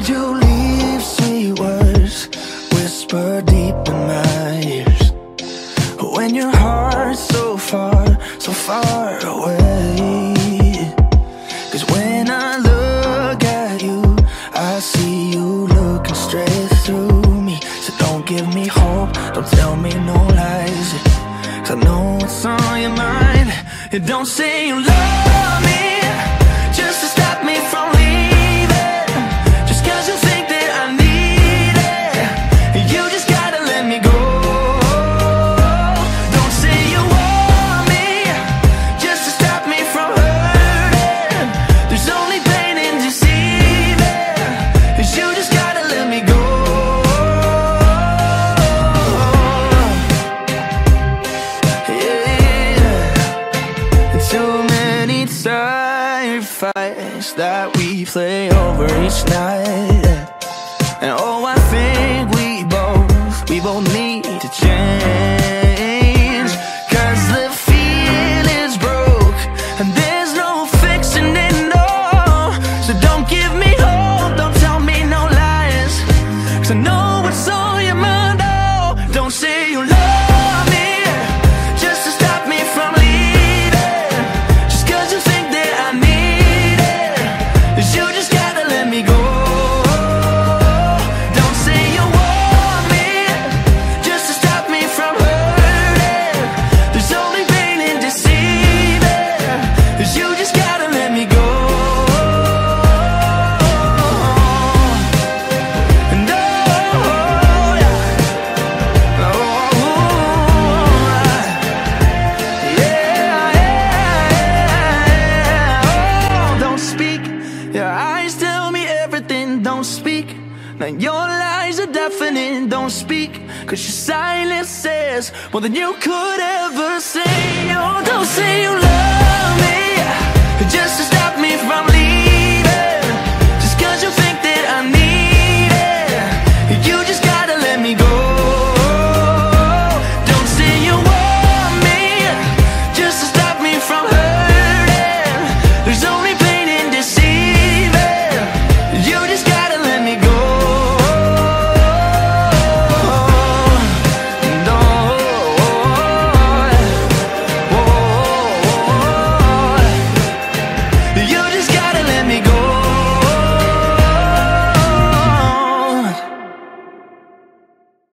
Why'd you leave? Say words, whisper deep in my ears. When your heart's so far away. Cause when I look at you, I see you looking straight through me. So don't give me hope, don't tell me no lies. Cause I know what's on your mind. And don't say you love me just to stop me from leaving. Just cause you think that I need it, you just gotta let me go. Don't say you want me just to stop me from hurting. There's only pain in deceiving, cause you just gotta let me go. Yeah. Too many fights that we play over each night, and oh, I think we both need to change. Cause the feeling's broke and there's no fixing it, no. So don't give me hope, don't tell me no lies. Cause I know what's on your mind, oh. Don't say you love speak, cause your silence says more than you could ever say. Oh, don't say you love